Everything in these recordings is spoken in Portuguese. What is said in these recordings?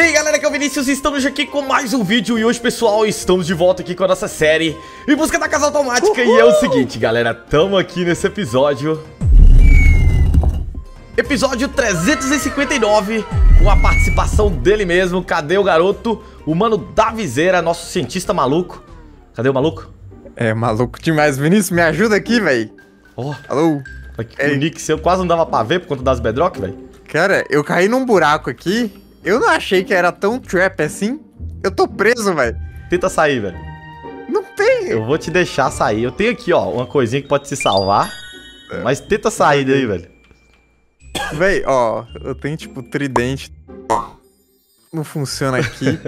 E aí galera, aqui é o Vinícius e estamos aqui com mais um vídeo. E hoje, pessoal, estamos de volta aqui com a nossa série Em Busca da Casa Automática. Uhul! E é o seguinte, galera, tamo aqui nesse episódio, episódio 359, com a participação dele mesmo. Cadê o garoto? O mano Davizeira, nosso cientista maluco. Cadê o maluco? É maluco demais, Vinícius, me ajuda aqui, véi. Ó, alô. O Nick seu quase não dava pra ver por conta das bedrock, véi. Cara, eu caí num buraco aqui. Eu não achei que era tão trap assim. Eu tô preso, velho. Tenta sair, velho. Não tem. Eu vou te deixar sair. Eu tenho aqui, ó, uma coisinha que pode te salvar. É. Mas tenta sair daí, velho. Véi, ó, eu tenho tipo tridente. Não funciona aqui.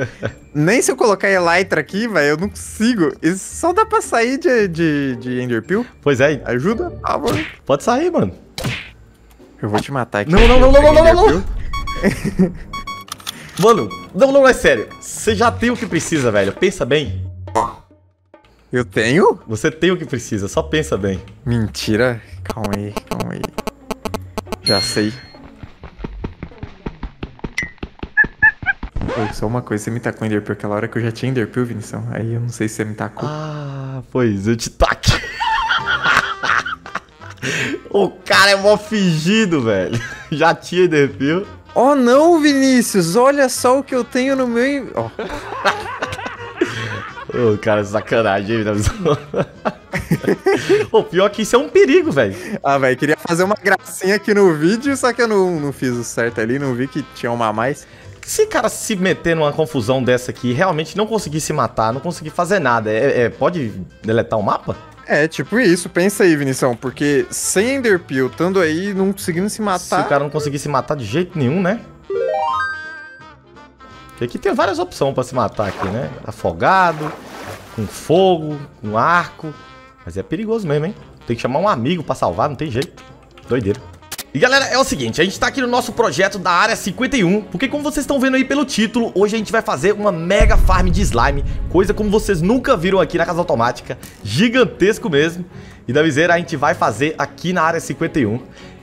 Nem se eu colocar elytra aqui, velho, eu não consigo. Isso só dá pra sair de Enderpeel. Pois é. Ajuda? Por favor. Pode sair, mano. Eu vou te matar aqui. Não. Mano, não, é sério. Você já tem o que precisa, velho. Pensa bem. Eu tenho? Você tem o que precisa, só pensa bem. Mentira. Calma aí. Já sei. Pô, só uma coisa, você me tacou Enderpearl aquela hora que eu já tinha Enderpearl, Vinição. Aí eu não sei se você me tacou. Ah, pois eu te taquei. O cara é mó fingido, velho. Já tinha Enderpearl. Oh não, Vinícius, olha só o que eu tenho no meu... Ô, oh. Oh, cara, sacanagem, hein, Davizão? O pior é que isso é um perigo, velho. Ah, velho, queria fazer uma gracinha aqui no vídeo, só que eu não fiz o certo ali, não vi que tinha uma a mais. Se cara se meter numa confusão dessa aqui, realmente não conseguir se matar, não conseguir fazer nada, pode deletar o mapa? É, tipo isso, pensa aí, Vinição, porque sem Enderpeel, estando aí, não conseguindo se matar... Se o cara não conseguir se matar de jeito nenhum, né? Porque aqui tem várias opções pra se matar aqui, né? Afogado, com fogo, com arco... Mas é perigoso mesmo, hein? Tem que chamar um amigo pra salvar, não tem jeito. Doideira. E galera, é o seguinte, a gente tá aqui no nosso projeto da área 51, porque como vocês estão vendo aí pelo título, hoje a gente vai fazer uma mega farm de slime, coisa como vocês nunca viram aqui na Casa Automática, gigantesco mesmo, e da viseira a gente vai fazer aqui na área 51.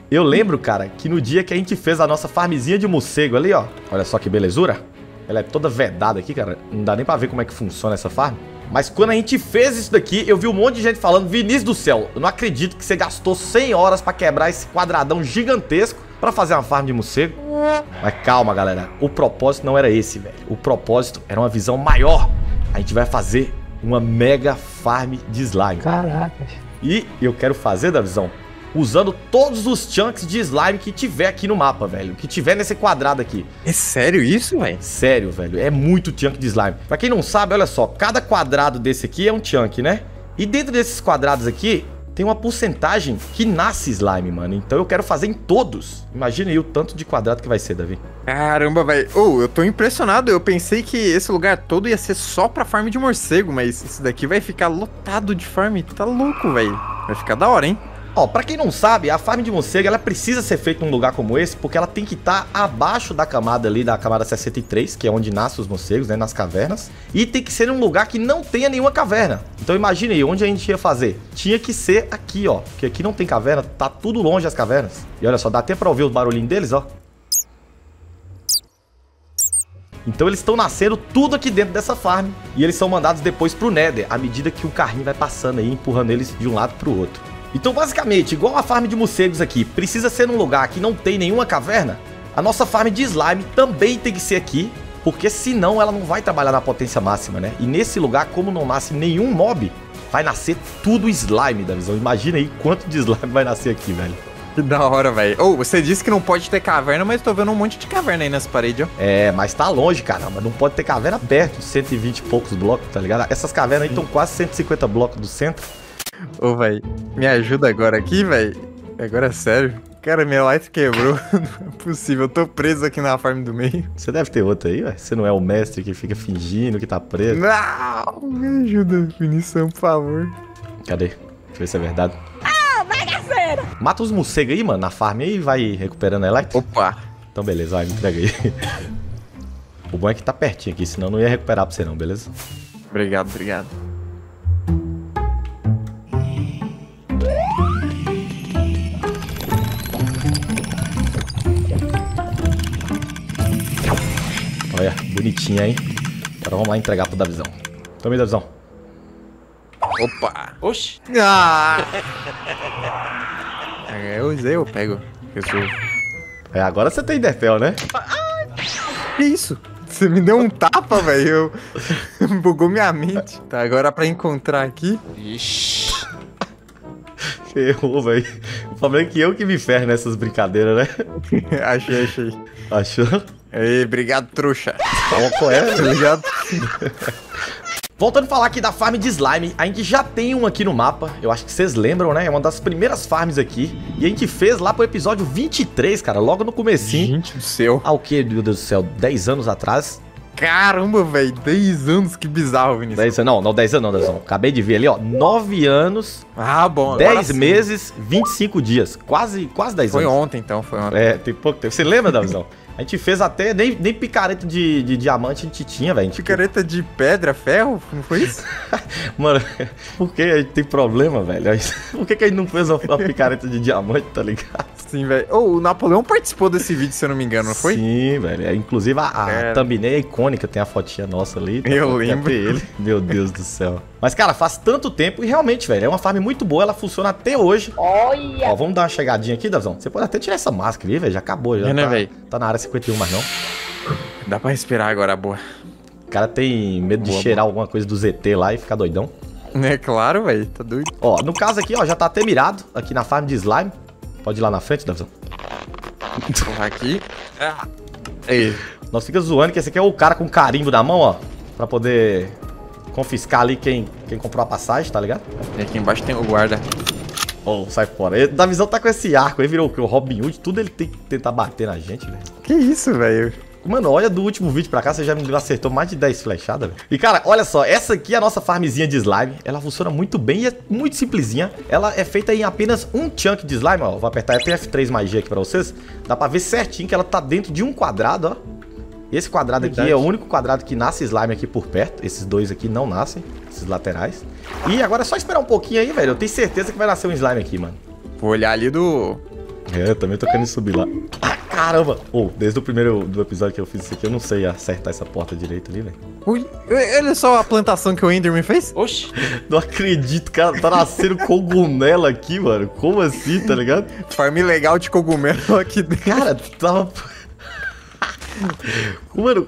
Eu lembro, cara, que no dia que a gente fez a nossa farmzinha de morcego ali, ó, olha só que belezura, ela é toda vedada aqui, cara, não dá nem pra ver como é que funciona essa farm. Mas quando a gente fez isso daqui, eu vi um monte de gente falando: Vinícius do céu, eu não acredito que você gastou 100 horas pra quebrar esse quadradão gigantesco pra fazer uma farm de morcego. Mas calma, galera, o propósito não era esse, velho. O propósito era uma visão maior. A gente vai fazer uma mega farm de slime. Caraca. E eu quero fazer, Davizão, usando todos os chunks de slime que tiver aqui no mapa, velho. Que tiver nesse quadrado aqui. É sério isso, velho? Sério, velho. É muito chunk de slime. Pra quem não sabe, olha só. Cada quadrado desse aqui é um chunk, né? E dentro desses quadrados aqui, tem uma porcentagem que nasce slime, mano. Então eu quero fazer em todos. Imagina aí o tanto de quadrado que vai ser, Davi. Caramba, velho. Oh, eu tô impressionado. Eu pensei que esse lugar todo ia ser só pra farm de morcego. Mas isso daqui vai ficar lotado de farm. Tá louco, velho. Vai ficar da hora, hein? Ó, pra quem não sabe, a farm de morcego, ela precisa ser feita num lugar como esse, porque ela tem que estar abaixo da camada ali, da camada 63, que é onde nascem os morcegos, né, nas cavernas. E tem que ser num lugar que não tenha nenhuma caverna. Então imagina aí, onde a gente ia fazer? Tinha que ser aqui, ó, porque aqui não tem caverna, tá tudo longe das cavernas. E olha só, dá até pra ouvir o barulhinho deles, ó. Então eles estão nascendo tudo aqui dentro dessa farm. E eles são mandados depois pro Nether, à medida que o carrinho vai passando aí, empurrando eles de um lado pro outro. Então, basicamente, igual a farm de morcegos aqui precisa ser num lugar que não tem nenhuma caverna, a nossa farm de slime também tem que ser aqui, porque senão ela não vai trabalhar na potência máxima, né? E nesse lugar, como não nasce nenhum mob, vai nascer tudo slime, Davizão. Imagina aí quanto de slime vai nascer aqui, velho. Que da hora, velho. Ô, você disse que não pode ter caverna, mas tô vendo um monte de caverna aí nessa parede, ó. É, mas tá longe, caramba. Não pode ter caverna perto de 120 e poucos blocos, tá ligado? Essas cavernas aí estão quase 150 blocos do centro. Ô, véi, me ajuda agora aqui, véi. Agora é sério. Cara, minha light quebrou. Não é possível, eu tô preso aqui na farm do meio. Você deve ter outra aí, ué. Você não é o mestre que fica fingindo que tá preso? Não, me ajuda, Vinição, por favor. Cadê? Deixa eu ver se é verdade. Ah, bagaceira! Mata os morcegos aí, mano, na farm aí e vai recuperando a light. Opa! Então, beleza, vai, me entrega aí. O bom é que tá pertinho aqui, senão eu não ia recuperar pra você não, beleza? Obrigado. Olha. bonitinha, hein? Agora vamos lá entregar pro Davizão. Toma aí, Davizão. Opa! Oxi! Ah! eu pego. Eu sou... É, agora você tem Enderpearl, né? Que isso? Você me deu um tapa, velho. Bugou minha mente. Tá, agora pra encontrar aqui... Ixi! Ferrou, velho. O problema é que eu que me ferro nessas brincadeiras, né? Achei. Achou? Ei, obrigado, trouxa. Tava correto, obrigado. Voltando a falar aqui da farm de slime, a gente já tem um aqui no mapa, eu acho que vocês lembram, né? É uma das primeiras farms aqui, e a gente fez lá pro episódio 23, cara, logo no comecinho. Gente do céu. Ah, o quê, meu Deus do céu? 10 anos atrás? Caramba, velho, 10 anos, que bizarro, Vinícius. 10 anos, não, 10 anos não, Davizão. Acabei de ver ali, ó, 9 anos, ah, bom, 10 meses, 25 dias, quase 10 anos. Foi ontem, então, foi ontem. É, tem pouco tempo. Você lembra, Davizão? A gente fez até, nem picareta de diamante a gente tinha, velho. Picareta de pedra, ferro? Não foi isso? Mano, por que a gente tem problema, velho? Por que a gente não fez uma picareta de diamante, tá ligado? Sim, velho. Oh, o Napoleão participou desse vídeo, se eu não me engano, não foi? Sim, velho. Inclusive, a thumbnail é icônica, tem a fotinha nossa ali. Tá, eu lembro. Ele. Meu Deus do céu. Mas, cara, faz tanto tempo e realmente, velho, é uma farm muito boa, ela funciona até hoje. Olha! Ó, vamos dar uma chegadinha aqui, Davizão. Você pode até tirar essa máscara aí, velho, já acabou. Já não, velho. Tá na área 51, mas não. Dá pra respirar agora, boa. O cara tem medo de cheirar alguma coisa do ZT lá e ficar doidão. É claro, velho, tá doido. Ó, no caso aqui, ó, já tá até mirado aqui na farm de slime. Pode ir lá na frente, Davizão. Aqui. Ah. Ei. Nós fica zoando que esse aqui é o cara com carimbo na mão, ó, pra poder... confiscar ali quem comprou a passagem, tá ligado? E aqui embaixo tem o guarda. Oh, sai fora. Davizão tá com esse arco, ele virou o Robin Hood, tudo ele tem que tentar bater na gente, velho. Que isso, velho? Mano, olha do último vídeo pra cá, você já me acertou mais de 10 flechadas, velho. E cara, olha só, essa aqui é a nossa farmzinha de slime. Ela funciona muito bem e é muito simplesinha. Ela é feita em apenas um chunk de slime, ó. Vou apertar F3 mais G aqui pra vocês. Dá pra ver certinho que ela tá dentro de um quadrado, ó. Esse quadrado aqui é o único quadrado que nasce slime aqui por perto. Esses dois aqui não nascem, esses laterais. E agora é só esperar um pouquinho aí, velho. Eu tenho certeza que vai nascer um slime aqui, mano. Vou olhar ali do... É, eu também tô querendo subir lá. Ah, caramba! Oh, desde o primeiro do episódio que eu fiz isso aqui, eu não sei acertar essa porta direito ali, velho. Olha só a plantação que o Enderman fez. Oxi! Não acredito, cara. Tá nascendo cogumelo aqui, mano. Como assim, tá ligado? Farm legal de cogumelo aqui dentro. Cara, tava... Mano,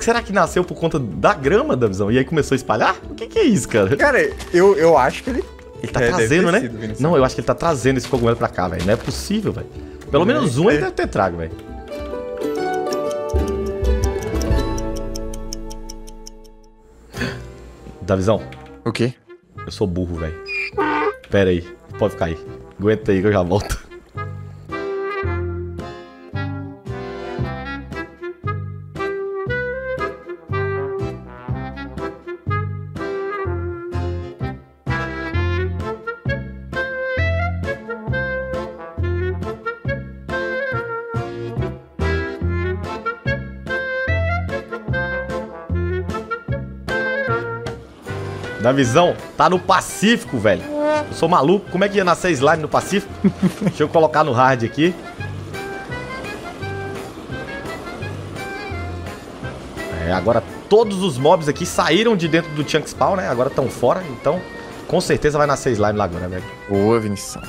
será que nasceu por conta da grama, Davizão? E aí começou a espalhar? O que é isso, cara? Cara, eu acho que ele tá trazendo, né? Não, eu acho que ele tá trazendo esse cogumelo pra cá, velho. Não é possível, velho. Pelo menos um ele deve ter trago, velho. Davizão. O quê? Eu sou burro, velho. Pera aí, pode ficar aí. Aguenta aí que eu já volto. Davizão, tá no Pacífico, velho. Eu sou maluco. Como é que ia nascer slime no Pacífico? Deixa eu colocar no hard aqui. É, agora todos os mobs aqui saíram de dentro do Chunk Spawn, né? Agora estão fora, então com certeza vai nascer slime lá agora, velho. Boa, Vinícius.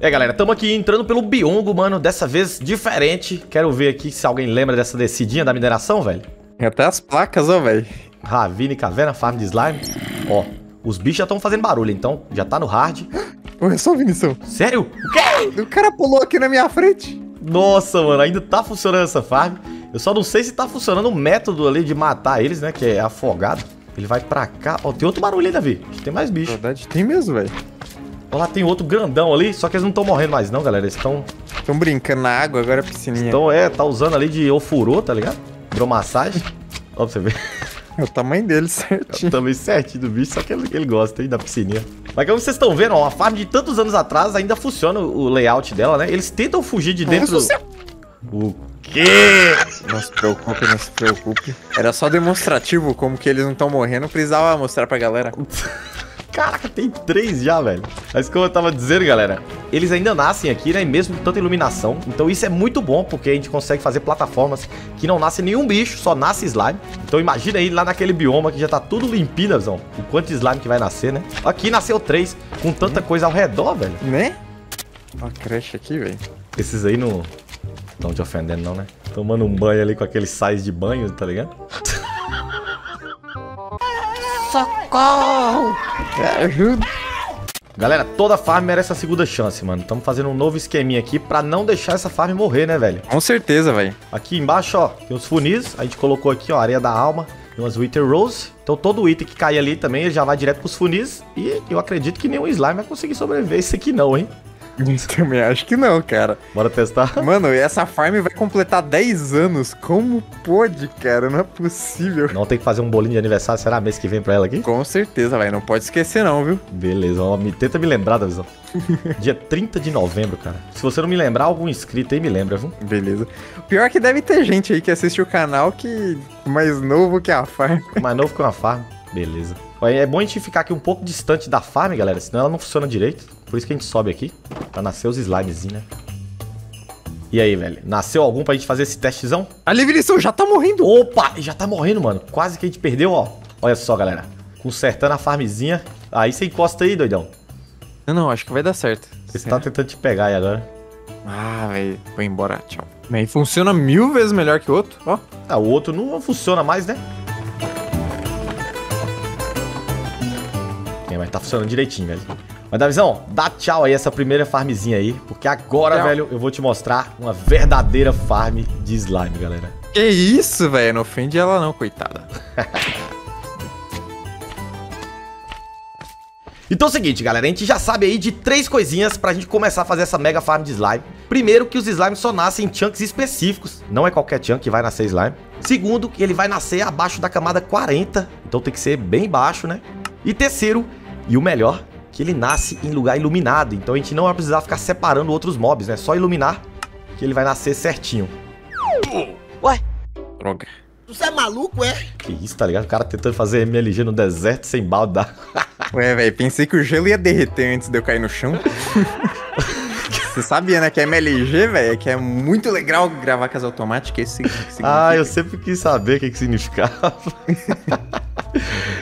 É, galera, estamos aqui entrando pelo Biongo, mano. Dessa vez diferente. Quero ver aqui se alguém lembra dessa descidinha da mineração, velho. Até as placas, ó, velho. Ravine, caverna, farm de slime. Ó, os bichos já estão fazendo barulho, então já tá no hard. Olha só, Vinícius. Sério? O quê? O cara pulou aqui na minha frente. Nossa, mano, ainda tá funcionando essa farm. Eu só não sei se tá funcionando o método ali de matar eles, né, que é afogado. Ele vai pra cá. Ó, tem outro barulho aí, Davi. Tem mais bicho. Na verdade, tem mesmo, velho. Olha lá, tem outro grandão ali, só que eles não estão morrendo mais não, galera. Eles estão... Estão brincando na água, agora é piscininha. Então é, tá usando ali de ofurô, tá ligado? Hidromassagem. Ó, pra você ver. É o tamanho dele certinho. É o tamanho certinho do bicho, só que ele gosta, hein, da piscininha. Mas como vocês estão vendo, ó, a farm de tantos anos atrás ainda funciona o layout dela, né? Eles tentam fugir de dentro... Nossa, o quê? Não se preocupe, não se preocupe. Era só demonstrativo, como que eles não estão morrendo, precisava mostrar pra galera. Caraca, tem 3 já, velho. Mas como eu tava dizendo, galera, eles ainda nascem aqui, né? Mesmo com tanta iluminação. Então isso é muito bom, porque a gente consegue fazer plataformas que não nasce nenhum bicho, só nasce slime. Então imagina aí lá naquele bioma que já tá tudo limpinho, Davizão, o quanto de slime que vai nascer, né? Aqui nasceu 3, com tanta coisa ao redor, velho. Né? Uma creche aqui, velho. Esses aí não... Não te ofendendo não, né? Tomando um banho ali com aquele sais de banho, tá ligado? Socorro! Ajuda! Galera, toda farm merece a segunda chance, mano. Estamos fazendo um novo esqueminha aqui pra não deixar essa farm morrer, né, velho? Com certeza, velho. Aqui embaixo, ó, tem uns funis. A gente colocou aqui, ó, areia da alma e umas Wither Rose. Então todo o item que cair ali também, ele já vai direto pros funis. E eu acredito que nenhum slime vai conseguir sobreviver isso aqui não, hein? Também acho que não, cara. Bora testar? Mano, essa farm vai completar 10 anos. Como pode, cara? Não é possível. Não tem que fazer um bolinho de aniversário, será? Mês que vem pra ela aqui? Com certeza, velho. Não pode esquecer não, viu? Beleza, ó, tenta me lembrar, Davizão. Dia 30 de novembro, cara. Se você não me lembrar, algum inscrito aí me lembra, viu? Beleza. Pior que deve ter gente aí que assiste o canal que... Mais novo que a farm. Mais novo que uma farm. Beleza. É bom a gente ficar aqui um pouco distante da farm, galera, senão ela não funciona direito. Por isso que a gente sobe aqui, pra nascer os slimezinhos, né? E aí, velho, nasceu algum pra gente fazer esse testezão? Ali, Vinícius, já tá morrendo! Opa, já tá morrendo, mano. Quase que a gente perdeu, ó. Olha só, galera, consertando a farmzinha. Aí você encosta aí, doidão. Não, não, acho que vai dar certo. Você tá tentando te pegar aí agora. Ah, velho, foi embora, tchau. Aí funciona 1000 vezes melhor que o outro, ó. Ah, o outro não funciona mais, né? Mas tá funcionando direitinho, velho. Mas, Davizão, dá tchau aí essa primeira farmzinha aí, porque agora, velho, eu vou te mostrar uma verdadeira farm de slime, galera. Que isso, velho? Não ofende ela não, coitada. Então é o seguinte, galera, a gente já sabe aí de 3 coisinhas pra gente começar a fazer essa mega farm de slime. Primeiro, que os slimes só nascem em chunks específicos. Não é qualquer chunk que vai nascer slime. Segundo, que ele vai nascer abaixo da camada 40, então tem que ser bem baixo, né? E terceiro, e o melhor, que ele nasce em lugar iluminado. Então a gente não vai precisar ficar separando outros mobs, né? Só iluminar que ele vai nascer certinho. Ué? Droga. Você é maluco, é? Que isso, tá ligado? O cara tentando fazer MLG no deserto sem balda. Ué, velho, pensei que o gelo ia derreter antes de eu cair no chão. Você sabia, né, que é MLG, velho, que é muito legal gravar com as automáticas. Esse significa. Eu sempre quis saber o que significava.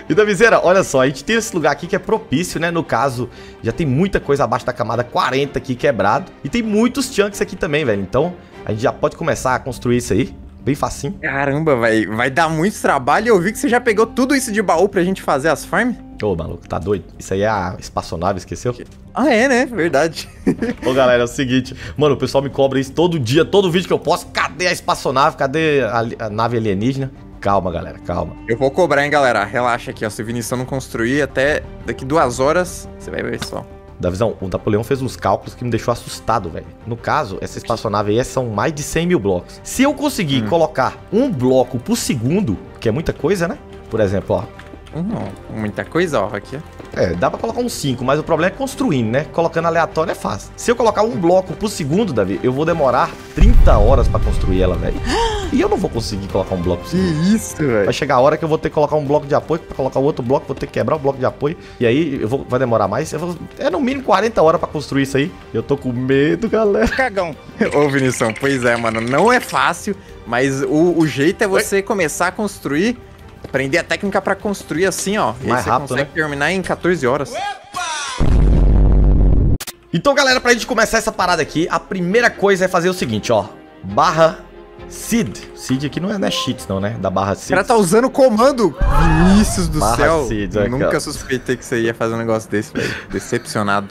E, Davizeira, olha só, a gente tem esse lugar aqui que é propício, né? No caso, já tem muita coisa abaixo da camada 40 aqui quebrado. E tem muitos chunks aqui também, velho. Então, a gente já pode começar a construir isso aí. Bem facinho. Caramba, velho, vai dar muito trabalho. Eu vi que você já pegou tudo isso de baú pra gente fazer as farms. Ô, maluco, tá doido? Isso aí é a espaçonave, esqueceu? Ah, é, né? Verdade. Ô, galera, é o seguinte. Mano, o pessoal me cobra isso todo dia, todo vídeo que eu posto. Cadê a espaçonave? Cadê a nave alienígena? Calma, galera, calma. Eu vou cobrar, hein, galera. Relaxa aqui, ó. Se o Vinícius não construir, até daqui 2 horas, você vai ver só. Davizão, o Napoleão fez uns cálculos que me deixou assustado, velho. No caso, essa espaçonave aí são mais de 100.000 blocos. Se eu conseguir colocar um bloco por segundo, que é muita coisa, né? Por exemplo, ó. Muita coisa, ó, aqui. É, dá pra colocar uns 5, mas o problema é construindo, né? Colocando aleatório é fácil. Se eu colocar um bloco por segundo, Davi, eu vou demorar 30 horas pra construir ela, velho. E eu não vou conseguir colocar um bloco por segundo. Que isso, velho. Vai chegar a hora que eu vou ter que colocar um bloco de apoio, pra colocar o outro bloco, vou ter que quebrar o bloco de apoio. E aí, vai demorar mais. É no mínimo 40 horas pra construir isso aí. Eu tô com medo, galera. Cagão. Ô, Vinícius, pois é, mano. Não é fácil, mas o jeito é você começar a construir... Aprender a técnica pra construir assim, ó. Mais você rápido, consegue, né? Terminar em 14 horas. Opa! Então, galera, pra gente começar essa parada aqui, a primeira coisa é fazer o seguinte, ó. Barra seed. Seed aqui não é, né, cheats não, né? Da barra seed. O cara tá usando o comando. Vinícius do barra céu. Seed, eu nunca suspeitei que você ia fazer um negócio desse, velho. Decepcionado.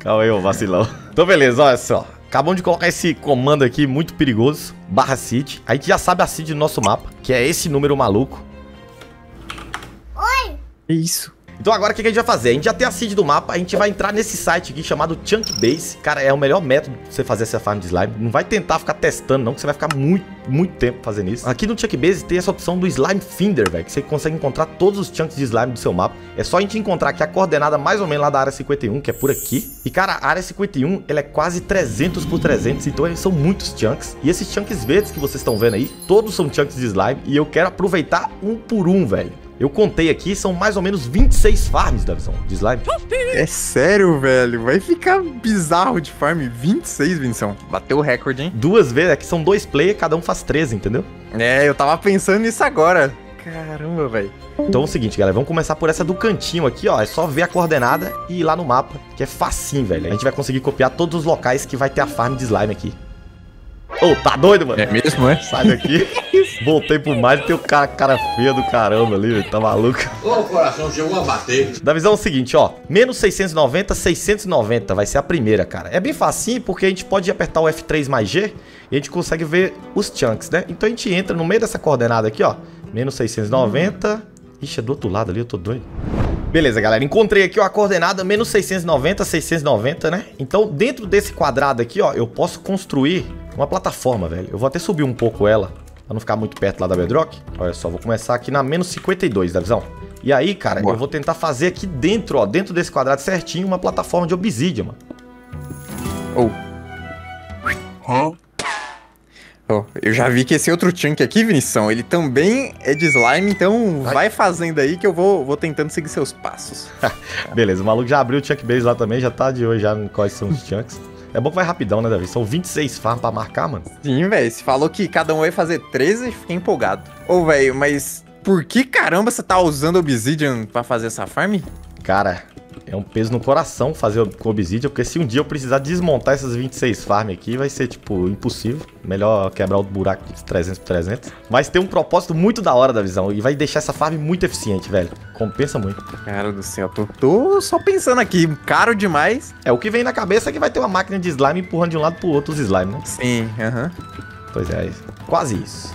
Calma aí, ô vacilão. Então, beleza, olha só. Acabamos de colocar esse comando aqui, muito perigoso, barra seed. A gente já sabe a seed do nosso mapa, que é esse número maluco. Oi! É isso. Então agora o que a gente vai fazer? A gente já tem a seed do mapa, a gente vai entrar nesse site aqui chamado Chunk Base. Cara, é o melhor método pra você fazer essa farm de slime. Não vai tentar ficar testando não, que você vai ficar muito, muito tempo fazendo isso. Aqui no Chunk Base tem essa opção do Slime Finder, velho, que você consegue encontrar todos os chunks de slime do seu mapa. É só a gente encontrar aqui a coordenada mais ou menos lá da área 51, que é por aqui. E, cara, a área 51, ela é quase 300 por 300, então são muitos chunks. E esses chunks verdes que vocês estão vendo aí, todos são chunks de slime. E eu quero aproveitar um por um, velho. Eu contei aqui, são mais ou menos 26 farms, Davizão, de slime. É sério, velho. Vai ficar bizarro de farm. 26, Vinicius. Bateu o recorde, hein? Duas vezes. É que são dois players, cada um faz 13, entendeu? É, eu tava pensando nisso agora. Caramba, velho. Então é o seguinte, galera, vamos começar por essa do cantinho aqui, ó. É só ver a coordenada e ir lá no mapa, que é facinho, velho. A gente vai conseguir copiar todos os locais que vai ter a farm de slime aqui. Ô, tá doido, mano? É mesmo, é? Sai daqui. Voltei pro Mario e tem o cara feia do caramba ali, velho. Tá maluco? Ô, coração, chegou a bater. Davizão é o seguinte, ó. Menos 690, 690 vai ser a primeira, cara. É bem facinho porque a gente pode apertar o F3 mais G e a gente consegue ver os chunks, né? Então a gente entra no meio dessa coordenada aqui, ó. Menos 690... Ixi, é do outro lado ali, eu tô doido. Beleza, galera, encontrei aqui, ó, a coordenada menos 690, 690, né? Então, dentro desse quadrado aqui, ó, eu posso construir uma plataforma, velho. Eu vou até subir um pouco ela, pra não ficar muito perto lá da bedrock. Olha só, vou começar aqui na menos 52, Davizão. E aí, cara, boa. Eu vou tentar fazer aqui dentro, ó, dentro desse quadrado certinho, uma plataforma de obsidian, mano. Oh. Eu já vi que esse outro chunk aqui, Vinícius, ele também é de slime, então vai fazendo aí que eu vou tentando seguir seus passos. Beleza, o maluco já abriu o Chunk Base lá também, já tá de hoje já quais são os chunks. É bom que vai rapidão, né, Davi? São 26 farms pra marcar, mano. Sim, velho, você falou que cada um vai fazer 13 e fiquei empolgado. Ô, velho, mas por que caramba você tá usando obsidian pra fazer essa farm? Cara, é um peso no coração fazer com obsidian, porque se um dia eu precisar desmontar essas 26 farms aqui, vai ser, tipo, impossível. Melhor quebrar o buraco de 300 por 300. Mas tem um propósito muito da hora, Davizão, e vai deixar essa farm muito eficiente, velho. Compensa muito. Cara do céu, tô só pensando aqui, caro demais. É, o que vem na cabeça é que vai ter uma máquina de slime empurrando de um lado pro outro os slime, né? Sim, aham. Pois é, quase isso.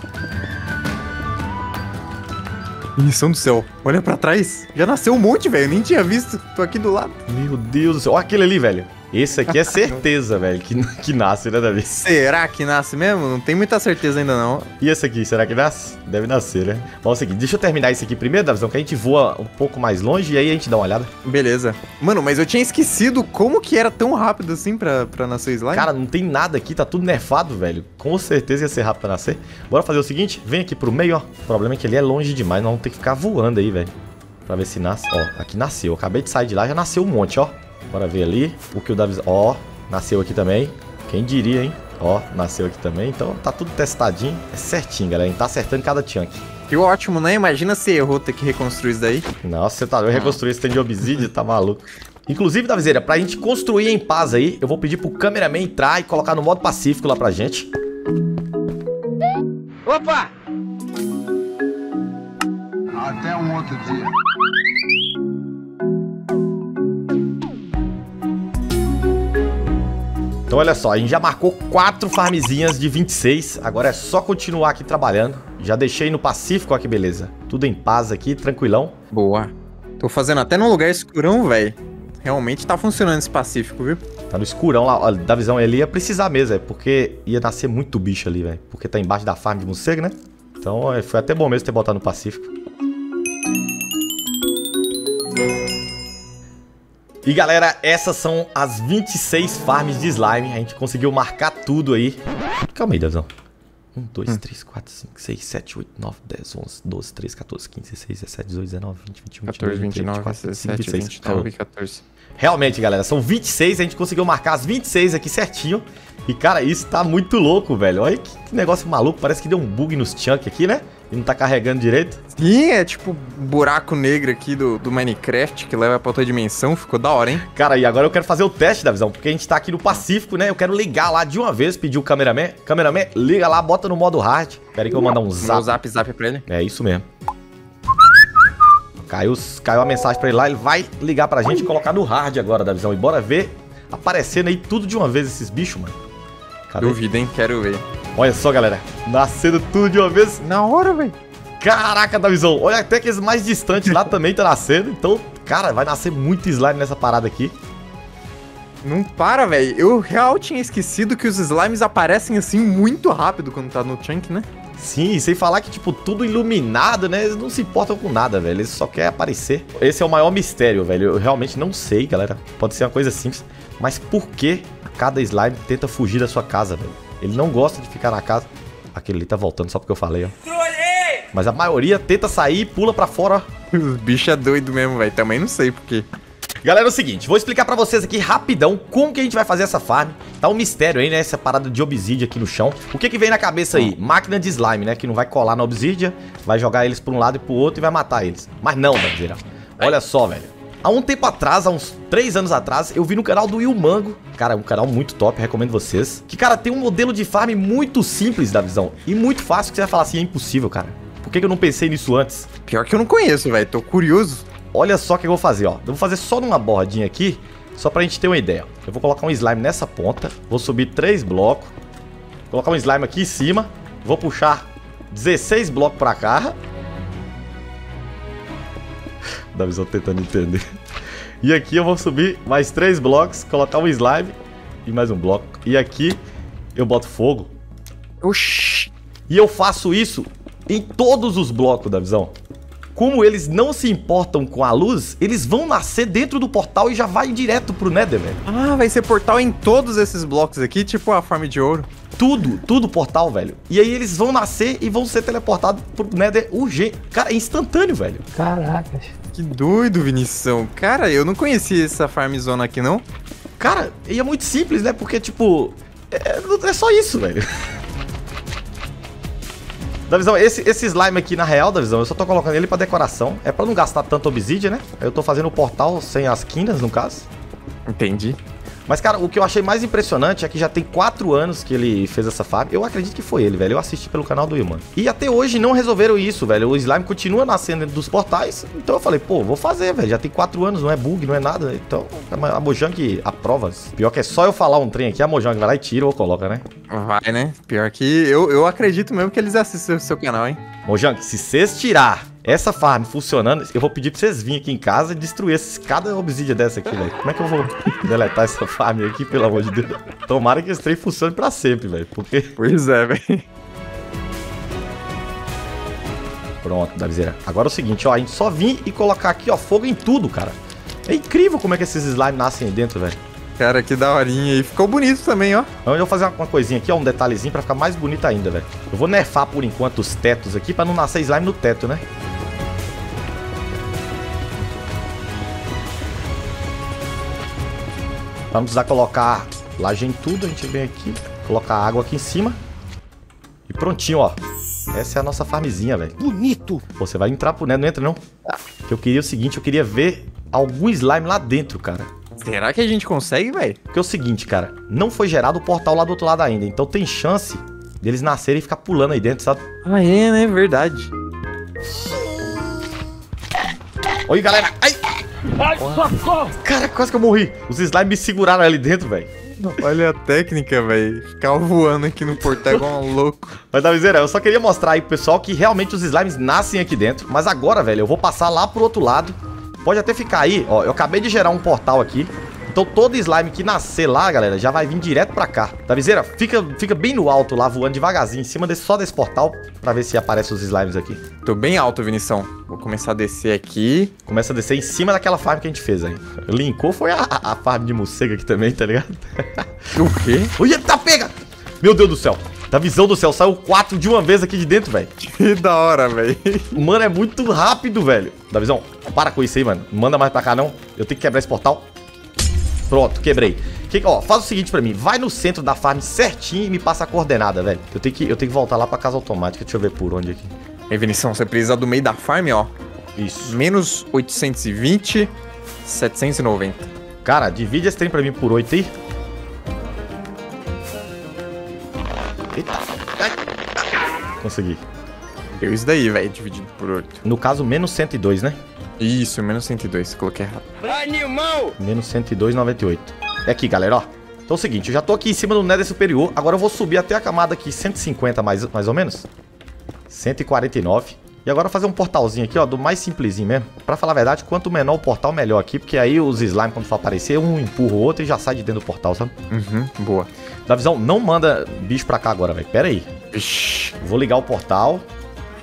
Missão do céu. Olha pra trás. Já nasceu um monte, velho. Nem tinha visto. Tô aqui do lado. Meu Deus do céu. Olha aquele ali, velho. Esse aqui é certeza, velho, que nasce, né, Davi? Será que nasce mesmo? Não tem muita certeza ainda, não. E esse aqui, será que nasce? Deve nascer, né? Mas é o seguinte, deixa eu terminar esse aqui primeiro, Davizão, que a gente voa um pouco mais longe e aí a gente dá uma olhada. Beleza. Mano, mas eu tinha esquecido como que era tão rápido assim pra nascer slime. Cara, não tem nada aqui, tá tudo nerfado, velho. Com certeza ia ser rápido pra nascer. Bora fazer o seguinte, vem aqui pro meio, ó. O problema é que ele é longe demais, nós vamos ter que ficar voando aí, velho. Pra ver se nasce. Ó, aqui nasceu. Eu acabei de sair de lá, já nasceu um monte, ó. Bora ver ali o que o Davizão... Ó, nasceu aqui também. Quem diria, hein? Ó, nasceu aqui também. Então tá tudo testadinho. É certinho, galera. A gente tá acertando cada chunk. Que ótimo, né? Imagina se errou ter que reconstruir isso daí. Nossa, você tá doido. Reconstruir esse tanto de obsidian, tá maluco. Inclusive, Davizeira, pra gente construir em paz aí, eu vou pedir pro cameraman entrar e colocar no modo pacífico lá pra gente. Opa! Até um outro dia. Então olha só, a gente já marcou 4 farmzinhas de 26, agora é só continuar aqui trabalhando. Já deixei no pacífico, ó que beleza. Tudo em paz aqui, tranquilão. Boa. Tô fazendo até num lugar escurão, velho. Realmente tá funcionando esse pacífico, viu? Tá no escurão lá, ó, Davizão, ele ia precisar mesmo, é porque ia nascer muito bicho ali, velho. Porque tá embaixo da farm de morcego, né? Então foi até bom mesmo ter botado no pacífico. E galera, essas são as 26 farms de slime. A gente conseguiu marcar tudo aí. Calma aí, Davizão. 1, 2, 3, 4, 5, 6, 7, 8, 9, 10, 11, 12, 13, 14, 15, 16, 17, 18, 19, 20, 21, 22, 23, 24, 25, 26, 29 e 14. Realmente, galera, são 26. A gente conseguiu marcar as 26 aqui certinho. E, cara, isso tá muito louco, velho. Olha que negócio maluco. Parece que deu um bug nos chunks aqui, né? E não tá carregando direito. Sim, é tipo buraco negro aqui do Minecraft que leva pra outra dimensão. Ficou da hora, hein? Cara, e agora eu quero fazer o teste, Davizão, porque a gente tá aqui no Pacífico, né? Eu quero ligar lá de uma vez, pedir o cameraman. Cameraman, liga lá, bota no modo hard. Pera aí que eu vou mandar um zap. Vou zap pra ele. É isso mesmo. Caiu a mensagem pra ele lá. Ele vai ligar pra gente e colocar no hard agora, Davizão. E bora ver aparecendo aí tudo de uma vez esses bichos, mano. Cadê? Duvido, hein? Quero ver. Olha só, galera. Nascendo tudo de uma vez. Na hora, velho. Caraca, Davizão. Olha até que eles mais distantes lá também tá nascendo. Então, cara, vai nascer muito slime nessa parada aqui. Não para, velho. Eu realmente tinha esquecido que os slimes aparecem assim muito rápido quando tá no chunk, né? Sim, sem falar que, tipo, tudo iluminado, né? Eles não se importam com nada, velho. Eles só querem aparecer. Esse é o maior mistério, velho. Eu realmente não sei, galera. Pode ser uma coisa simples. Mas por que cada slime tenta fugir da sua casa, velho? Ele não gosta de ficar na casa. Aquele ali tá voltando só porque eu falei, ó. Trolei! Mas a maioria tenta sair e pula pra fora. Os bichos é doido mesmo, velho. Também não sei por quê. Galera, é o seguinte, vou explicar pra vocês aqui rapidão como que a gente vai fazer essa farm. Tá um mistério aí, né, essa parada de obsidian aqui no chão. O que que vem na cabeça aí? Máquina de slime, né, que não vai colar na obsidian, vai jogar eles pra um lado e pro outro e vai matar eles. Mas não, Davizão. Olha só, velho. Há um tempo atrás, há uns 3 anos atrás, eu vi no canal do Wilmango, cara, um canal muito top, recomendo vocês, que, cara, tem um modelo de farm muito simples, Davizão, e muito fácil, que você vai falar assim, é impossível, cara. Por que que eu não pensei nisso antes? Pior que eu não conheço, velho, tô curioso. Olha só o que eu vou fazer, ó. Eu vou fazer só numa bordinha aqui, só pra gente ter uma ideia. Eu vou colocar um slime nessa ponta, vou subir 3 blocos, colocar um slime aqui em cima, vou puxar 16 blocos pra cá. Davizão tentando entender. E aqui eu vou subir mais 3 blocos, colocar um slime e mais um bloco. E aqui eu boto fogo. Oxi. E eu faço isso em todos os blocos, Davizão. Como eles não se importam com a luz, eles vão nascer dentro do portal e já vai direto pro Nether, velho. Ah, vai ser portal em todos esses blocos aqui, tipo a farm de ouro. Tudo portal, velho. E aí eles vão nascer e vão ser teleportados pro Nether urgente. Cara, é instantâneo, velho. Caracas. Que doido, Vinição. Cara, eu não conhecia essa farm zona aqui, não. Cara, e é muito simples, né? Porque, tipo, é só isso, velho. Davizão, esse slime aqui, na real, Davizão, eu só tô colocando ele pra decoração. É pra não gastar tanto obsidian, né? Eu tô fazendo o portal sem as quinas, no caso. Entendi. Mas, cara, o que eu achei mais impressionante é que já tem 4 anos que ele fez essa farm. Eu acredito que foi ele, velho. Eu assisti pelo canal do Wilman. E até hoje não resolveram isso, velho. O slime continua nascendo dentro dos portais. Então eu falei, pô, vou fazer, velho. Já tem 4 anos, não é bug, não é nada. Então a Mojang aprova. Pior que é só eu falar um trem aqui, a Mojang vai lá e tira ou coloca, né? Vai, né? Pior que eu acredito mesmo que eles assistem o seu canal, hein? Mojang, se vocês tirar essa farm funcionando, eu vou pedir pra vocês virem aqui em casa e destruir cada obsidian dessa aqui, velho. Como é que eu vou deletar essa farm aqui, pelo amor de Deus? Tomara que esse trem funcione pra sempre, velho. Porque... Pois é, velho. Pronto, Davizeira. Agora é o seguinte, ó. A gente só vir e colocar aqui, ó, fogo em tudo, cara. É incrível como é que esses slimes nascem aí dentro, velho. Cara, que daorinha. E ficou bonito também, ó. Eu vou fazer uma coisinha aqui, ó, um detalhezinho pra ficar mais bonito ainda, velho. Eu vou nerfar por enquanto os tetos aqui pra não nascer slime no teto, né? Pra não precisar colocar laje em tudo, a gente vem aqui, colocar água aqui em cima. E prontinho, ó. Essa é a nossa farmzinha, velho. Bonito! Você vai entrar pro Nether, não entra não. Porque eu queria o seguinte, eu queria ver algum slime lá dentro, cara. Será que a gente consegue, velho? Porque é o seguinte, cara, não foi gerado o portal lá do outro lado ainda. Então tem chance deles nascerem e ficar pulando aí dentro, sabe? Ah, é, né? Verdade. Oi, galera! Ai! Ai, socorro! Cara, quase que eu morri. Os slimes me seguraram ali dentro, velho. Olha a técnica, velho. Ficar voando aqui no portal igual um louco. Mas, Davizão, eu só queria mostrar aí pro pessoal que realmente os slimes nascem aqui dentro. Mas agora, velho, eu vou passar lá pro outro lado. Pode até ficar aí. Ó, eu acabei de gerar um portal aqui. Então todo slime que nascer lá, galera, já vai vir direto pra cá. Davizeira, fica bem no alto lá, voando devagarzinho, em cima só desse portal, pra ver se aparecem os slimes aqui. Tô bem alto, Vinição. Vou começar a descer aqui. Começa a descer em cima daquela farm que a gente fez aí. Linkou foi a farm de morcego aqui também, tá ligado? O quê? Olha, tá pega! Meu Deus do céu. Davizão do céu, saiu 4 de uma vez aqui de dentro, velho. Que da hora, velho. Mano, é muito rápido, velho. Davizão, para com isso aí, mano. Não manda mais pra cá, não. Eu tenho que quebrar esse portal. Pronto, quebrei. Ó, faz o seguinte pra mim. Vai no centro da farm certinho e me passa a coordenada, velho. Eu tenho que voltar lá pra casa automática. Deixa eu ver por onde aqui. Ei, Vinição, você precisa do meio da farm, ó. Isso. Menos 820, 790. Cara, divide esse trem pra mim por 8 aí. Eita. Consegui. Deu isso daí, velho, dividido por 8. No caso, menos 102, né? Isso, menos 102, coloquei errado. Animal! Menos 102,98. É aqui, galera, ó. Então é o seguinte, eu já tô aqui em cima do Nether superior. Agora eu vou subir até a camada aqui, 150 mais ou menos. 149. E agora fazer um portalzinho aqui, ó, do mais simplesinho mesmo. Pra falar a verdade, quanto menor o portal, melhor aqui. Porque aí os slime, quando for aparecer, um empurra o outro e já sai de dentro do portal, sabe? Uhum, boa. Davizão, não manda bicho pra cá agora, velho. Pera aí. Ixi. Vou ligar o portal.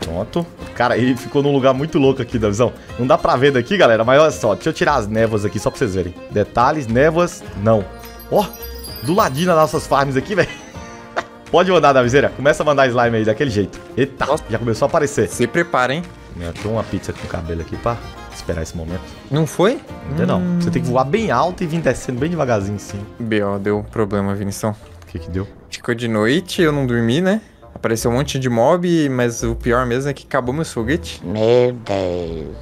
Pronto. Cara, ele ficou num lugar muito louco aqui, Davizão. Não dá pra ver daqui, galera, mas olha só. Deixa eu tirar as névoas aqui, só pra vocês verem. Detalhes, névoas, não. Ó, do ladinho das nossas farms aqui, velho. Pode mandar, Davizeira. Começa a mandar slime aí, daquele jeito. Eita, nossa, já começou a aparecer. Se prepara, hein? Eu tô uma pizza com cabelo aqui, pá. Esperar esse momento. Não foi? Ainda não. Você tem que voar bem alto e vir descendo bem devagarzinho, sim. B.O. deu um problema, Vinição. O que que deu? Ficou de noite, eu não dormi, né? Apareceu um monte de mob, mas o pior mesmo é que acabou meu foguete. Meu Deus.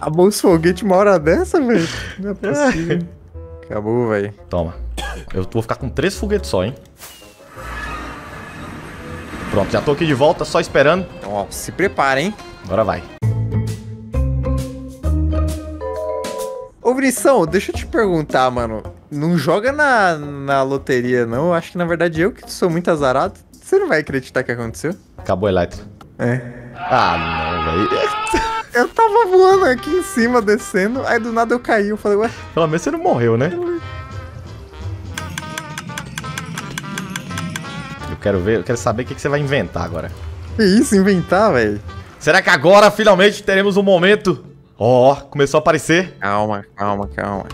Acabou o foguete uma hora dessa, velho? Não é possível. Acabou, velho. Toma. Eu vou ficar com 3 foguetes só, hein? Pronto, já tô aqui de volta, só esperando. Ó, se prepara, hein? Agora vai. Ô, Vinição, deixa eu te perguntar, mano. Não joga na loteria, não? Eu acho que, na verdade, eu que sou muito azarado. Você não vai acreditar o que aconteceu? Acabou a Electra. É. Ah, não, velho. Eu tava voando aqui em cima, descendo. Aí, do nada, eu caí. Eu falei, ué... Pelo menos você não morreu, né? Eu quero ver, eu quero saber o que você vai inventar agora. Que isso, inventar, velho? Será que agora, finalmente, teremos um momento... Ó, começou a aparecer. Calma, calma, calma.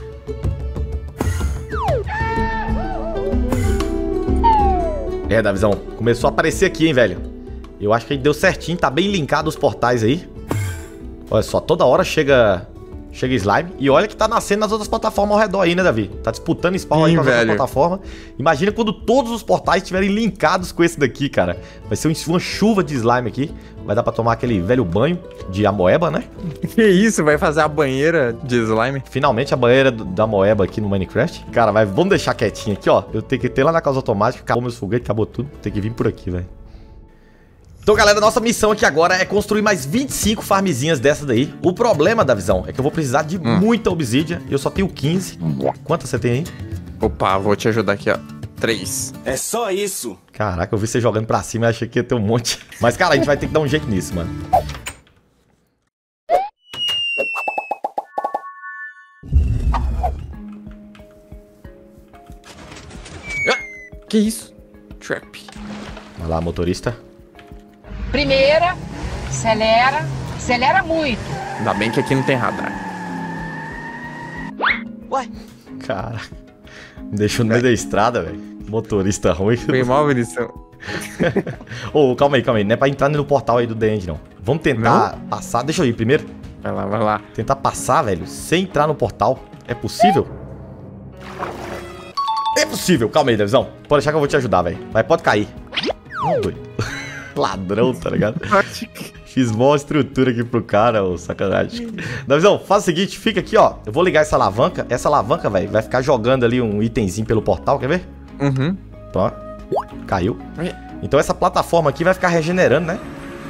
É, Davizão, começou a aparecer aqui, hein, velho. Eu acho que aí deu certinho, tá bem linkado os portais aí. Olha só, toda hora chega slime. E olha que tá nascendo nas outras plataformas ao redor aí, né, Davi? Tá disputando spawn aí com as outras plataformas. Imagina quando todos os portais estiverem linkados com esse daqui, cara. Vai ser uma chuva de slime aqui. Vai dar pra tomar aquele velho banho de amoeba, né? Que isso, vai fazer a banheira de slime. Finalmente a banheira da amoeba aqui no Minecraft. Cara, mas vamos deixar quietinho aqui, ó. Eu tenho que ter lá na casa automática. Acabou meus foguetes, acabou tudo. Tem que vir por aqui, velho. Então, galera, nossa missão aqui agora é construir mais 25 farmzinhas dessa daí. O problema, Davizão, é que eu vou precisar de muita obsidian. Eu só tenho 15. Quantas você tem aí? Opa, vou te ajudar aqui, ó. 3. É só isso. Caraca, eu vi você jogando pra cima e achei que ia ter um monte. Mas, cara, a gente vai ter que dar um jeito nisso, mano. Que isso? Trap. Vai lá, motorista. Primeira, acelera, acelera muito. Ainda bem que aqui não tem radar. Ué? Cara, me deixou no meio da estrada, velho. Motorista ruim. Foi mal, Vinícius. Ô, calma aí, calma aí. Não é pra entrar no portal aí do The End, não. Vamos tentar passar. Deixa eu ir primeiro. Vai lá, vai lá. Tentar passar, velho, sem entrar no portal. É possível? É possível. Calma aí, Davizão. Pode deixar que eu vou te ajudar, velho. Mas pode cair. Doido. Ladrão, tá ligado? Fiz mó estrutura aqui pro cara, ô, sacanagem. Davizão, faz o seguinte, fica aqui, ó. Eu vou ligar essa alavanca. Essa alavanca, velho, vai ficar jogando ali um itemzinho pelo portal, quer ver? Uhum. Pronto. Caiu. Então essa plataforma aqui vai ficar regenerando, né?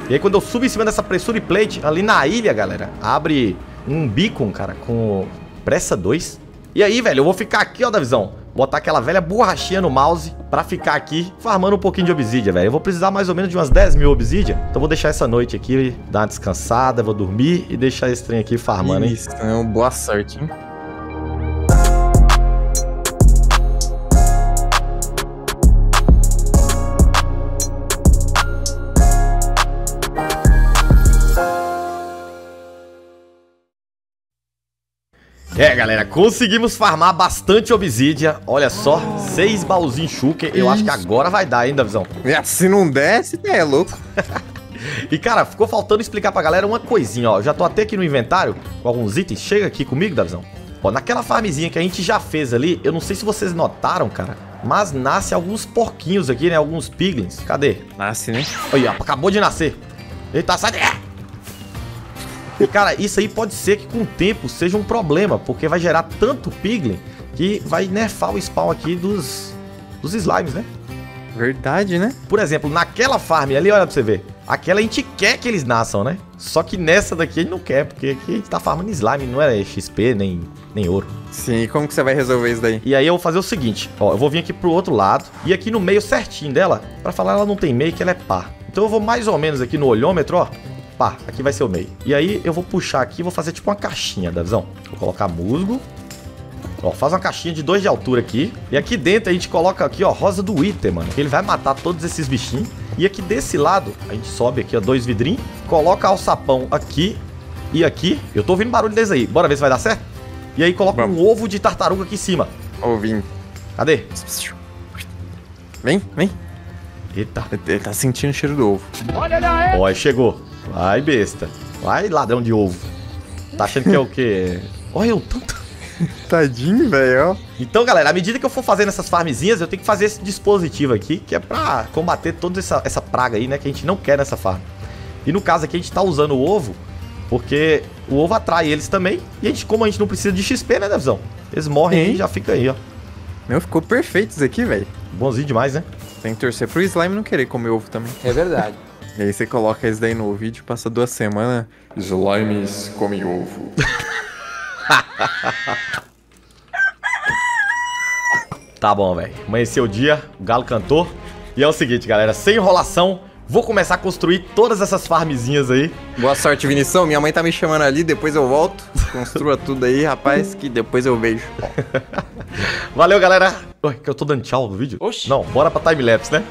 E aí quando eu subo em cima dessa pressure plate, ali na ilha, galera, abre um beacon, cara, com pressa 2. E aí, velho, eu vou ficar aqui, ó, Davizão. Botar aquela velha borrachinha no mouse pra ficar aqui farmando um pouquinho de obsidian, velho. Eu vou precisar mais ou menos de umas 10 mil obsidian. Então vou deixar essa noite aqui, dar uma descansada, vou dormir e deixar esse trem aqui farmando, hein? Isso, então, boa sorte, hein? É, galera, conseguimos farmar bastante obsidian. Olha só, 6 baúzinhos shulker. Eu acho que agora vai dar, hein, Davizão? Se não der, se der, é louco. E, cara, ficou faltando explicar pra galera uma coisinha, ó. Eu já tô até aqui no inventário com alguns itens. Chega aqui comigo, Davizão. Ó, naquela farmzinha que a gente já fez ali, eu não sei se vocês notaram, cara, mas nasce alguns porquinhos aqui, né? Alguns piglins. Cadê? Nasce, né? Aí, ó, acabou de nascer. Eita, sai daí! E, cara, isso aí pode ser que com o tempo seja um problema, porque vai gerar tanto piglin que vai nerfar o spawn aqui dos slimes, né? Verdade, né? Por exemplo, naquela farm ali, olha pra você ver. Aquela a gente quer que eles nasçam, né? Só que nessa daqui a gente não quer, porque aqui a gente tá farmando slime, não é XP, nem ouro. Sim, e como que você vai resolver isso daí? E aí eu vou fazer o seguinte, ó, eu vou vir aqui pro outro lado, e aqui no meio certinho dela, pra falar ela não tem meio, que ela é par. Então eu vou mais ou menos aqui no olhômetro, ó. Pá, aqui vai ser o meio. E aí eu vou puxar aqui, vou fazer tipo uma caixinha, Davizão. Vou colocar musgo. Ó, faz uma caixinha de 2 de altura aqui. E aqui dentro a gente coloca aqui, ó, rosa do Wither, mano. Que ele vai matar todos esses bichinhos. E aqui desse lado, a gente sobe aqui, ó, 2 vidrinhos. Coloca alçapão aqui e aqui. Eu tô ouvindo barulho desse aí. Bora ver se vai dar certo? E aí coloca um ovo de tartaruga aqui em cima. Ovinho. Cadê? Vem, vem. Eita, ele tá sentindo o cheiro do ovo. Olha lá, ó, chegou. Vai, besta. Vai, ladrão de ovo. Tá achando que é o quê? Olha o tanto. Tadinho, velho. Então, galera, à medida que eu for fazendo essas farmzinhas, eu tenho que fazer esse dispositivo aqui, que é pra combater toda essa praga aí, né? Que a gente não quer nessa farm. E no caso aqui, a gente tá usando o ovo, porque o ovo atrai eles também. E a gente, como a gente não precisa de XP, né, Davizão? Eles morrem aí e já fica aí, ó. Meu, ficou perfeito isso aqui, velho. Bonzinho demais, né? Tem que torcer pro slime não querer comer ovo também. É verdade. E aí você coloca isso daí no vídeo, passa 2 semanas... Slimes comem ovo. Tá bom, velho. Amanheceu o dia, o galo cantou. E é o seguinte, galera, sem enrolação, vou começar a construir todas essas farmzinhas aí. Boa sorte, Vinição. Minha mãe tá me chamando ali, depois eu volto. Construa tudo aí, rapaz, que depois eu vejo. Valeu, galera. Ué, que eu tô dando tchau no vídeo? Oxi. Não, bora pra timelapse, né?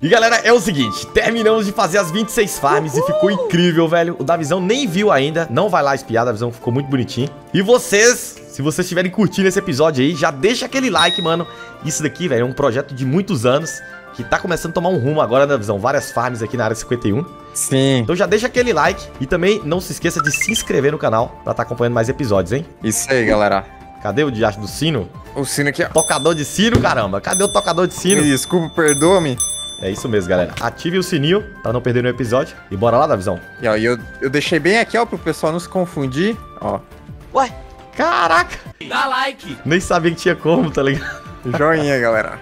E galera, é o seguinte, terminamos de fazer as 26 farms. Uhul! E ficou incrível, velho. O Davizão nem viu ainda, não vai lá espiar, Davizão ficou muito bonitinho. E vocês, se vocês estiverem curtindo esse episódio aí, já deixa aquele like, mano. Isso daqui, velho, é um projeto de muitos anos, que tá começando a tomar um rumo agora, Davizão. Várias farms aqui na área 51. Sim. Então já deixa aquele like e também não se esqueça de se inscrever no canal pra tá acompanhando mais episódios, hein? Isso aí, galera. Cadê o diacho do sino? O sino aqui, ó. Tocador de sino, caramba. Cadê o tocador de sino? Me desculpa, perdoa-me. É isso mesmo, galera. Ative o sininho pra não perder nenhum episódio. E bora lá, Davizão. E ó, eu deixei bem aqui, ó, pro pessoal não se confundir. Ó. Ué, caraca. Dá like. Nem sabia que tinha como, tá ligado? Joinha, galera.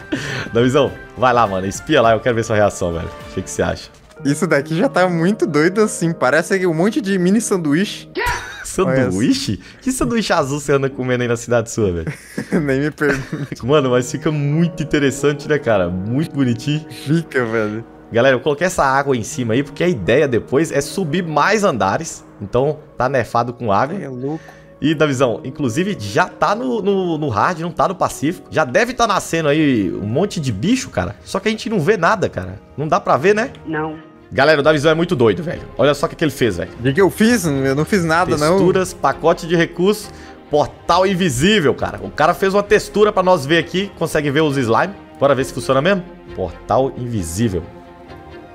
Davizão, vai lá, mano. Espia lá, eu quero ver sua reação, velho. O que você acha? Isso daqui já tá muito doido assim. Parece um monte de mini sanduíche. Que? Sanduíche? Que sanduíche azul você anda comendo aí na cidade sua, velho? Nem me pergunte. Mano, mas fica muito interessante, né, cara? Muito bonitinho. Fica, velho. Galera, eu coloquei essa água em cima aí, porque a ideia depois é subir mais andares. Então, tá nerfado com água. É louco. E, Davizão, inclusive, já tá no hard, não tá no pacífico. Já deve tá nascendo aí um monte de bicho, cara. Só que a gente não vê nada, cara. Não dá pra ver, né? Não. Galera, o Davizão é muito doido, velho. Olha só o que ele fez, velho. O que eu fiz? Eu não fiz nada, texturas, não. Texturas, pacote de recursos, portal invisível, cara. O cara fez uma textura pra nós ver aqui. Consegue ver os slime. Bora ver se funciona mesmo. Portal invisível.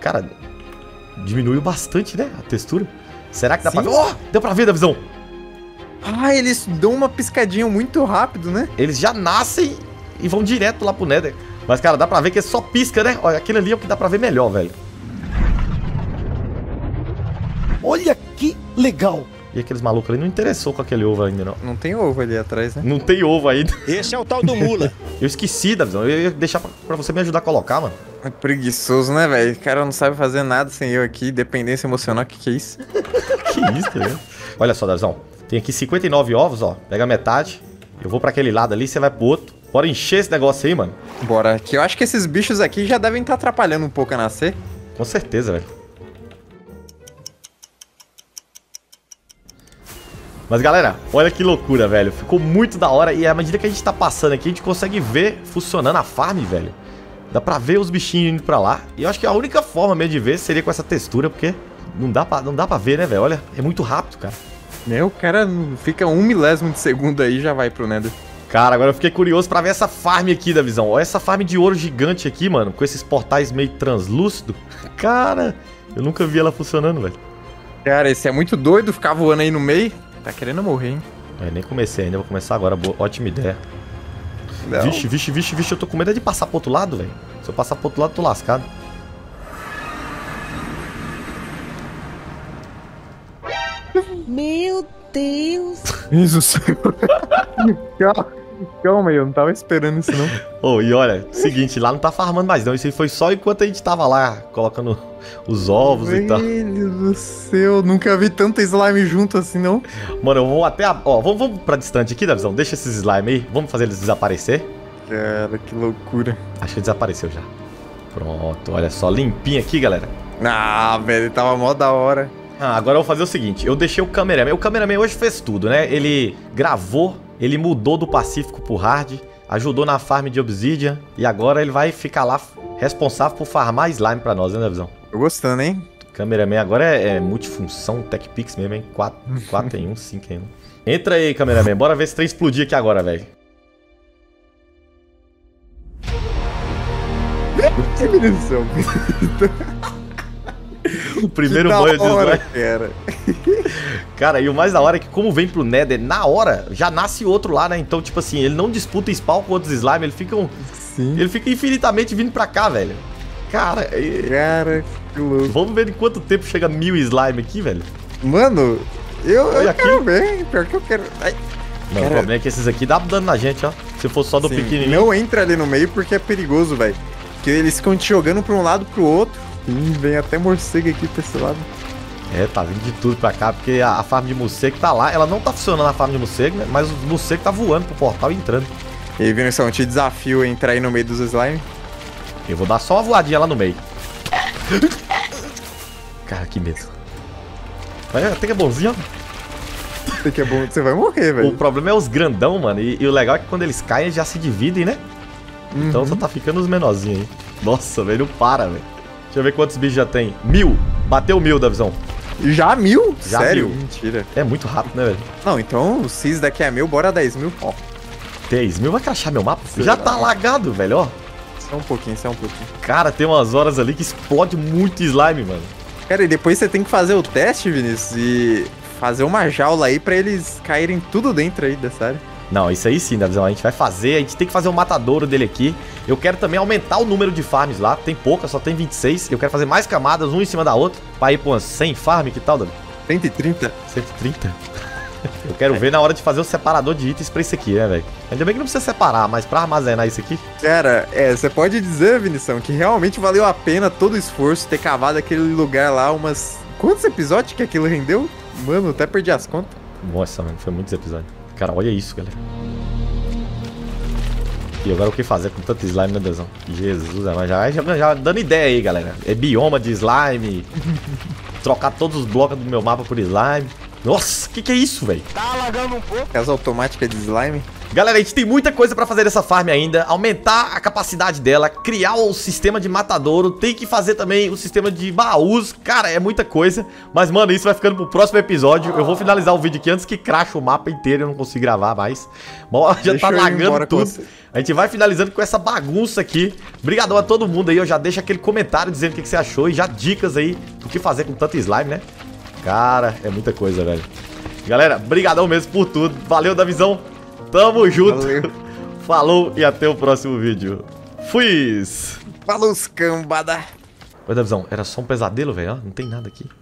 Cara, diminuiu bastante, né? A textura. Será que dá pra ver? Oh, deu pra ver, Davizão. Ah, eles dão uma piscadinha muito rápido, né? Eles já nascem e vão direto lá pro Nether. Mas, cara, dá pra ver que ele só pisca, né? Olha, aquele ali é o que dá pra ver melhor, velho. Olha que legal. E aqueles malucos ali não interessou com aquele ovo ainda, não. Não tem ovo ali atrás, né? Não tem ovo ainda. Esse é o tal do mula. Eu esqueci, Davizão. Eu ia deixar pra você me ajudar a colocar, mano. É preguiçoso, né, velho? O cara não sabe fazer nada sem eu aqui. Dependência emocional, que é isso? Que isso, velho? Olha só, Davizão. Tem aqui 59 ovos, ó. Pega metade. Eu vou pra aquele lado ali, você vai pro outro. Bora encher esse negócio aí, mano. Bora. Que eu acho que esses bichos aqui já devem estar atrapalhando um pouco a nascer. Com certeza, velho. Mas, galera, olha que loucura, velho. Ficou muito da hora. E à medida que a gente tá passando aqui, a gente consegue ver funcionando a farm, velho. Dá pra ver os bichinhos indo pra lá. E eu acho que a única forma mesmo de ver seria com essa textura, porque não dá pra ver, né, velho? Olha, é muito rápido, cara. Meu, o cara fica 1 milésimo de segundo aí e já vai pro Nether. Cara, agora eu fiquei curioso pra ver essa farm aqui, Davizão. Olha essa farm de ouro gigante aqui, mano. Com esses portais meio translúcido. Cara, eu nunca vi ela funcionando, velho. Cara, esse é muito doido ficar voando aí no meio. Tá querendo morrer, hein? É, nem comecei ainda, vou começar agora. Boa, ótima ideia. Não. Vixe, vixe, vixe, vixe. Eu tô com medo de passar pro outro lado, velho. Se eu passar pro outro lado, tô lascado. Meu Deus. Isso, calma aí, eu não tava esperando isso, não. Oh, e olha, seguinte, lá não tá farmando mais, não. Isso aí foi só enquanto a gente tava lá colocando os ovos e tal. Meu Deus do céu, nunca vi tanta slime junto assim, não. Mano, eu vou até... Ó, vamos pra distante aqui, Davizão. Deixa esses slime aí. Vamos fazer eles desaparecer. Cara, que loucura. Acho que desapareceu já. Pronto, olha só, limpinho aqui, galera. Ah, velho, tava mó da hora. Ah, agora eu vou fazer o seguinte. Eu deixei o cameraman. O cameraman hoje fez tudo, né? Ele gravou... Ele mudou do Pacífico pro Hard, ajudou na farm de Obsidian e agora ele vai ficar lá responsável por farmar slime pra nós, né, Davizão? Tô gostando, hein? Cameraman agora é multifunção, Tech Pix mesmo, hein? 4 em 1, 5 em 1. Entra aí, cameraman. Bora ver esse trem explodir aqui agora, velho. Que munição. O primeiro banho de slime. Cara. Cara, e o mais da hora é que como vem pro Nether, na hora, já nasce outro lá, né? Então, tipo assim, ele não disputa spawn com outros slime, ele fica, ele fica infinitamente vindo pra cá, velho. Cara, que louco. Vamos ver em quanto tempo chega 1000 slime aqui, velho. Mano, eu quero ver, pior que eu quero... Ai. Não, o problema é que esses aqui dá dano na gente, ó. Se for só do pequenininho... Não entra ali no meio porque é perigoso, velho. Porque eles ficam te jogando pra um lado, pro outro. Vem até morcego aqui pra esse lado. É, tá vindo de tudo pra cá, porque a farm de morcego tá lá. Ela não tá funcionando a farm de morcego, né? Mas o morcego tá voando pro portal e entrando. E aí, Vinícius, eu te desafio a entrar aí no meio dos slime. Eu vou dar só uma voadinha lá no meio. Cara, que medo. Mas até que é bonzinho, ó. Até que é bom, você vai morrer, velho. O problema é os grandão, mano. E o legal é que quando eles caem, eles já se dividem, né? Uhum. Então só tá ficando os menorzinhos aí. Nossa, velho, não para, velho. Deixa eu ver quantos bichos já tem. 1000. Bateu 1000, Davizão. Já 1000? Já. Sério? 1000. Mentira. É muito rápido, né, velho? Não, então se isso daqui é 1000, bora 10.000, ó. 10.000 vai crachar meu mapa? Será? Já tá lagado, velho, ó. Só um pouquinho, só um pouquinho. Cara, tem umas horas ali que explode muito slime, mano. Cara, e depois você tem que fazer o teste, Vinícius, e fazer uma jaula aí pra eles caírem tudo dentro aí dessa área. Não, isso aí sim, Davizão. A gente vai fazer, a gente tem que fazer o matadouro dele aqui. Eu quero também aumentar o número de farms lá. Tem pouca, só tem 26. Eu quero fazer mais camadas, uma em cima da outra. Pra ir pra umas 100 farm, que tal, Davi? 130. 130? Eu quero ver na hora de fazer o separador de itens pra isso aqui, né, velho? Ainda bem que não precisa separar, mas pra armazenar isso aqui... Cara, você pode dizer, Vinição, que realmente valeu a pena todo o esforço ter cavado aquele lugar lá umas... Quantos episódios que aquilo rendeu? Mano, até perdi as contas. Nossa, mano, foi muitos episódios. Cara, olha isso, galera. E agora o que fazer com tanto slime, meu Deusão? Jesus, mas já dando ideia aí, galera. É bioma de slime. Trocar todos os blocos do meu mapa por slime. Nossa, que é isso, velho? Tá alagando um pouco. As automáticas de slime. Galera, a gente tem muita coisa pra fazer nessa farm ainda. Aumentar a capacidade dela, criar o sistema de matadouro. Tem que fazer também o sistema de baús. Cara, é muita coisa. Mas, mano, isso vai ficando pro próximo episódio. Eu vou finalizar o vídeo aqui antes que crache o mapa inteiro. Eu não consigo gravar mais. Já tá lagando tudo. A gente vai finalizando com essa bagunça aqui. Obrigadão a todo mundo aí. Eu já deixo aquele comentário dizendo o que você achou. E já dicas aí do que fazer com tanto slime, né? Cara, é muita coisa, velho. Galera, brigadão mesmo por tudo. Valeu, Davizão. Tamo junto. Valeu. Falou e até o próximo vídeo. Fui! Falou, cambada. Oi, Davizão, era só um pesadelo, velho. Não tem nada aqui.